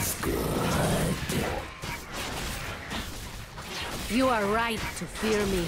is good. You are right to fear me.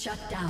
Shut down.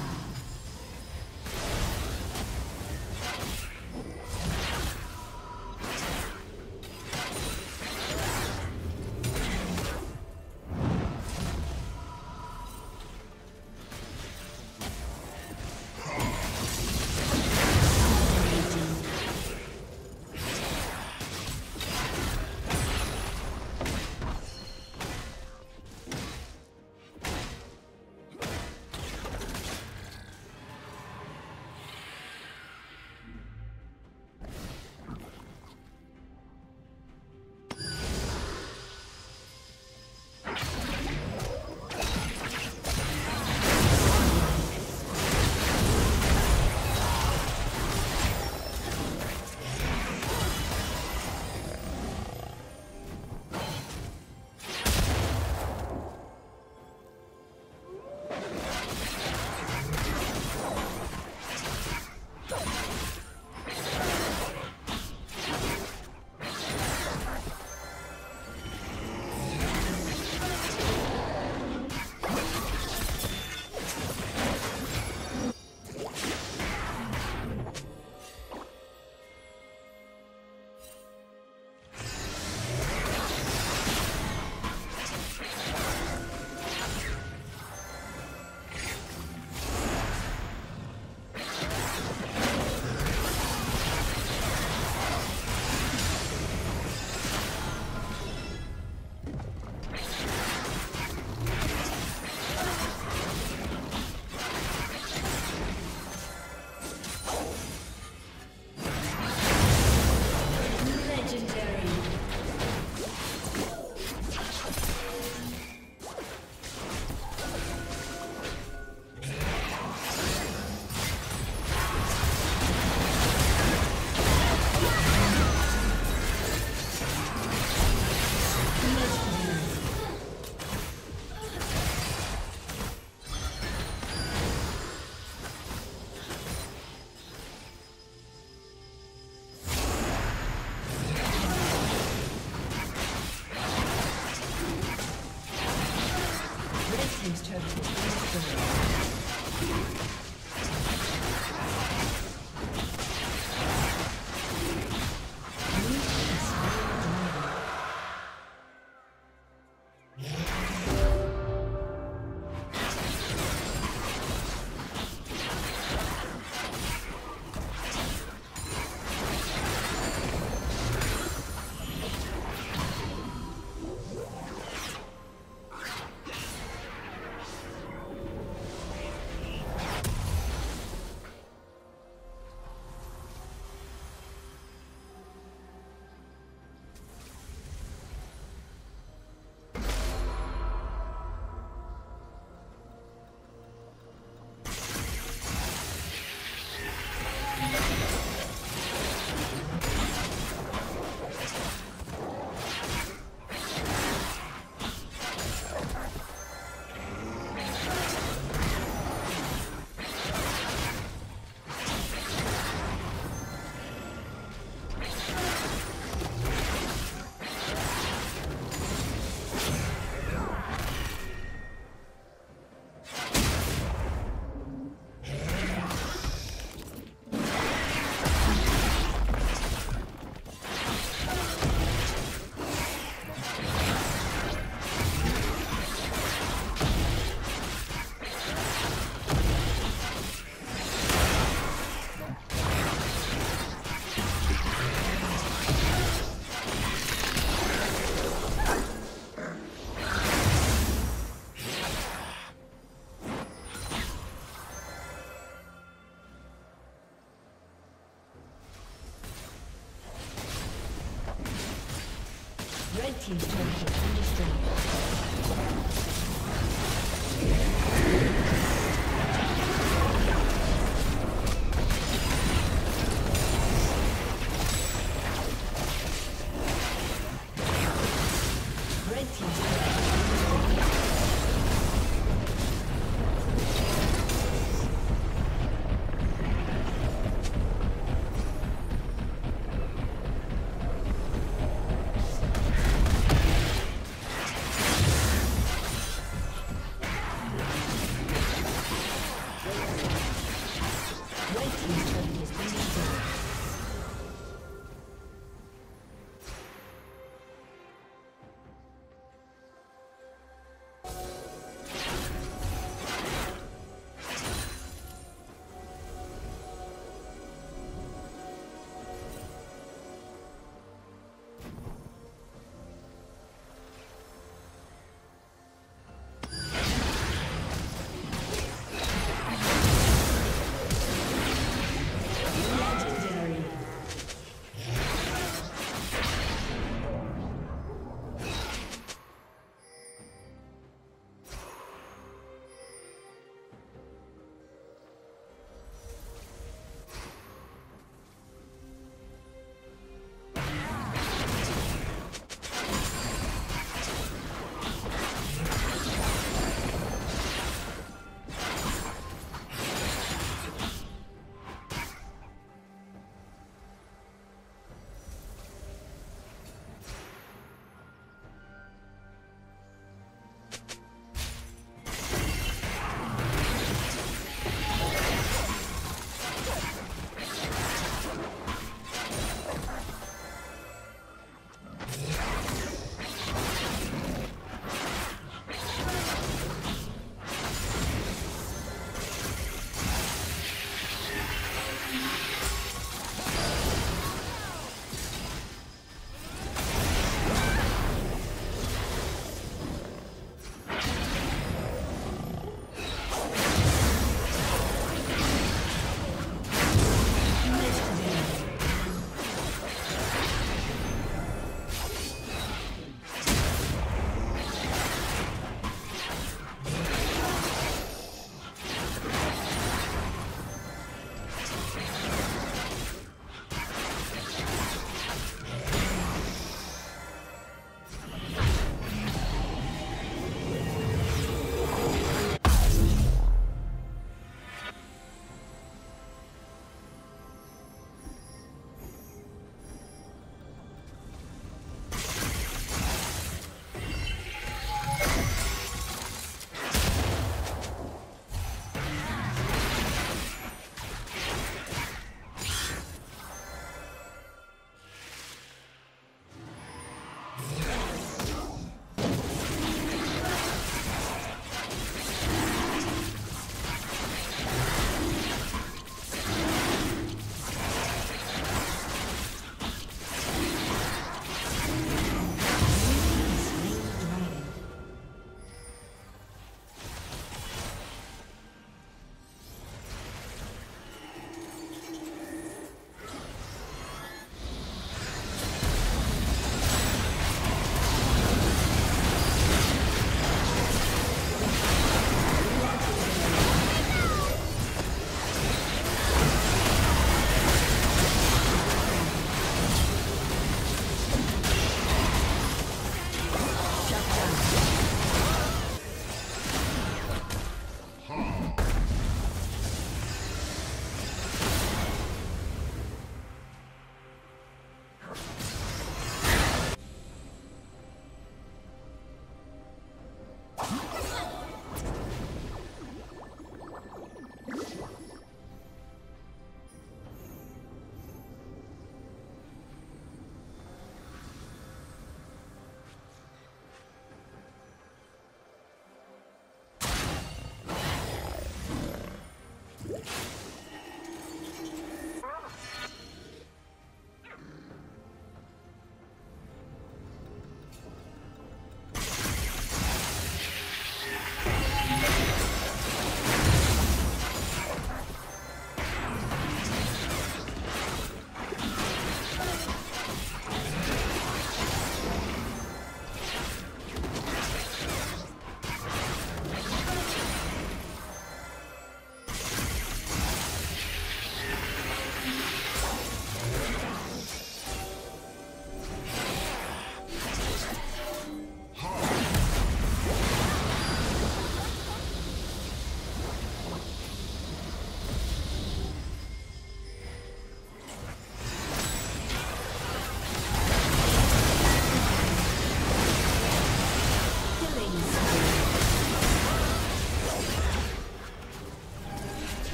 He's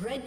Red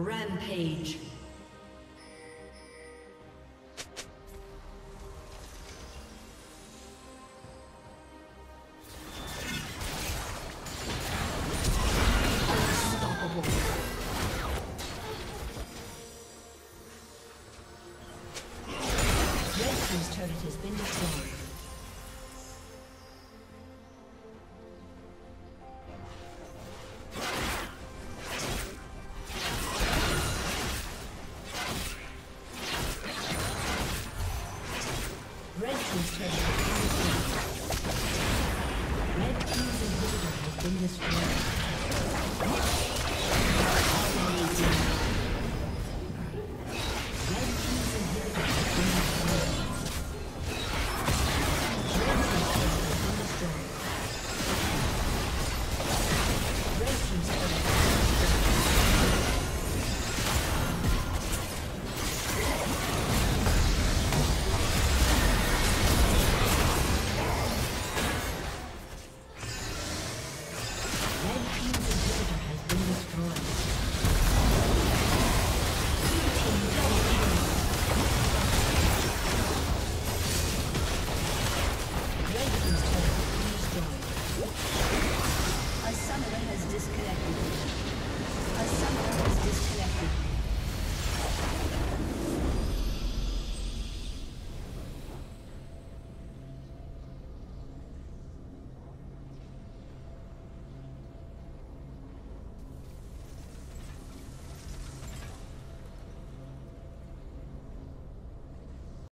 Rampage. Unstoppable. Red's turret has been destroyed. A summoner has disconnected.